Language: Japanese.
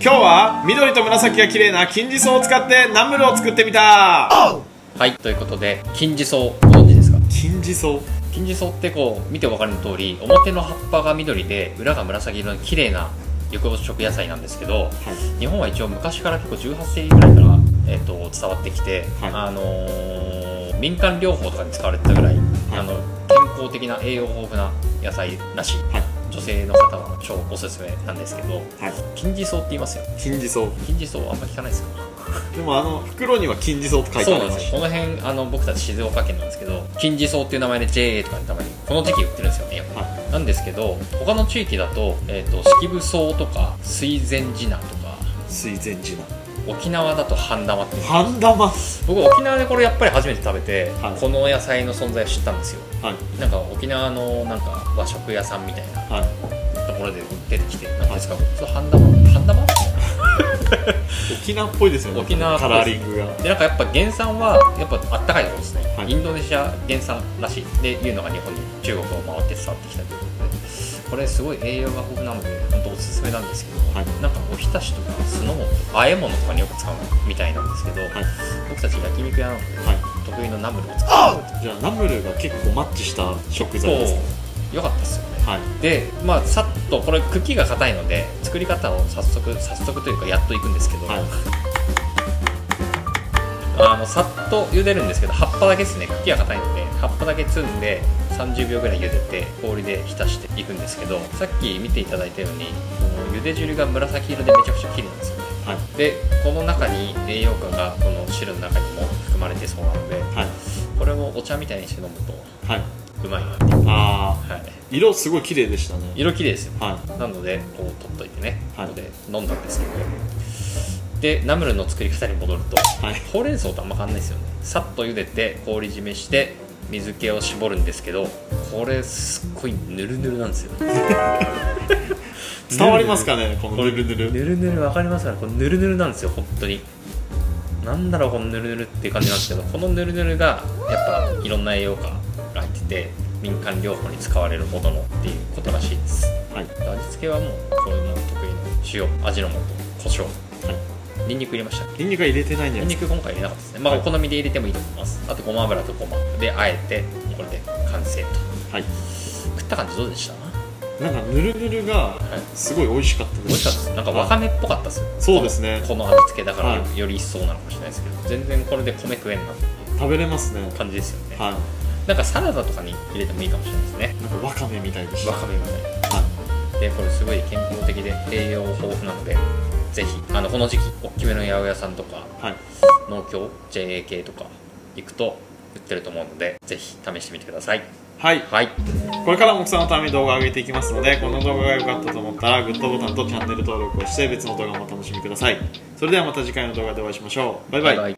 今日は緑と紫が綺麗な金地草を使ってナムルを作ってみた。はい、ということで金地草ご存知ですか？金地草ってこう見てわかる通り、表の葉っぱが緑で裏が紫色の綺麗な緑黄色野菜なんですけど、はい、日本は一応昔から結構18世紀ぐらいから、伝わってきて、はい、民間療法とかに使われてたぐらい、はい、健康的な栄養豊富な野菜らしい。はい、女性の方は超おすすめなんですけど、はい、金地草って言いますよ。金地草あんま聞かないですか？でも袋には金地草って書いてあります。そうなんです。この辺僕たち静岡県なんですけど、金地草っていう名前で JA とかにたまにこの時期売ってるんですよね、はい、なんですけど他の地域だと、式部草とか水前寺菜とか、沖縄だと半玉って言うんです。僕沖縄でこれやっぱり初めて食べて、はい、この野菜の存在を知ったんですよ、はい、なんか沖縄のなんか和食屋さんみたいなところで出てきて、なんですか、はい、半玉沖縄っぽいですよね。沖縄カラーリングがで、なんかやっぱ原産はやっぱあったかいところですね、はい、インドネシア原産らしいでいうのが日本に中国を回って伝わってきたということで、これすごい栄養が豊富なので本当おすすめなんですけど、はい、なんかおひたしとか酢の物とか和え物とかによく使うみたいなんですけど、はい、僕たち焼肉屋なので、はい、得意のナムルを使って。じゃあナムルが結構マッチした食材ですね。良かったですよね、はい、で、まあ、さっとこれ茎が硬いので作り方を早速というかやっといくんですけど、はい、さっと茹でるんですけど、葉っぱだけですね。茎が硬いので葉っぱだけ摘んで30秒ぐらい茹でて氷で浸していくんですけど、さっき見ていただいたように茹で汁が紫色でめちゃくちゃ綺麗なんですよね、はい、でこの中に栄養価がこの汁の中にも含まれてそうなので、はい、これをお茶みたいにして飲むとうまいなって、はい、はい、色すごい綺麗でしたね。色綺麗ですよ、はい、なのでこう取っといてね、はい、ここで飲んだんですけど、でナムルの作り方に戻ると、はい、ほうれん草とあんま変わんないですよね。さっと茹でて氷締めして水気を絞るんですけど、これすっごいぬるぬるなんですよ。伝わりますかね、このぬるぬる。ぬるぬるわかりますかね。このぬるぬるなんですよ、本当に。なんだろうこのぬるぬるっていう感じなんですけど、このぬるぬるがやっぱいろんな栄養価が入ってて民間療法に使われるほどのっていうことらしいです。はい、味付けはもうこれも得意の塩、味の素、胡椒。はい。ニンニク入れました。ニンニクは入れてないんじゃないですか。ニンニク今回入れなかったですね。まあ、はい、お好みで入れてもいいと思います。あとごま油とごまであえてこれで完成と。はい。食った感じどうでした？なんかぬるぬるがすごい美味しかったです。美味しかったです。なんかわかめっぽかったです。そうですね。この味付けだからより一層なのかもしれないですけど、はい、全然これで米食えんなっていう。食べれますね。感じですよね。はい。なんかサラダとかに入れてもいいかもしれないですね。なんかわかめみたいでした。わかめみたい。はい。でこれすごい健康的で栄養豊富なので。ぜひこの時期大きめの八百屋さんとか、はい、農協 JA 系とか行くと売ってると思うので、ぜひ試してみてください。はい、はい、これからも奥さんのために動画を上げていきますので、この動画が良かったと思ったらグッドボタンとチャンネル登録をして別の動画もお楽しみください。それではまた次回の動画でお会いしましょう。バイバイ。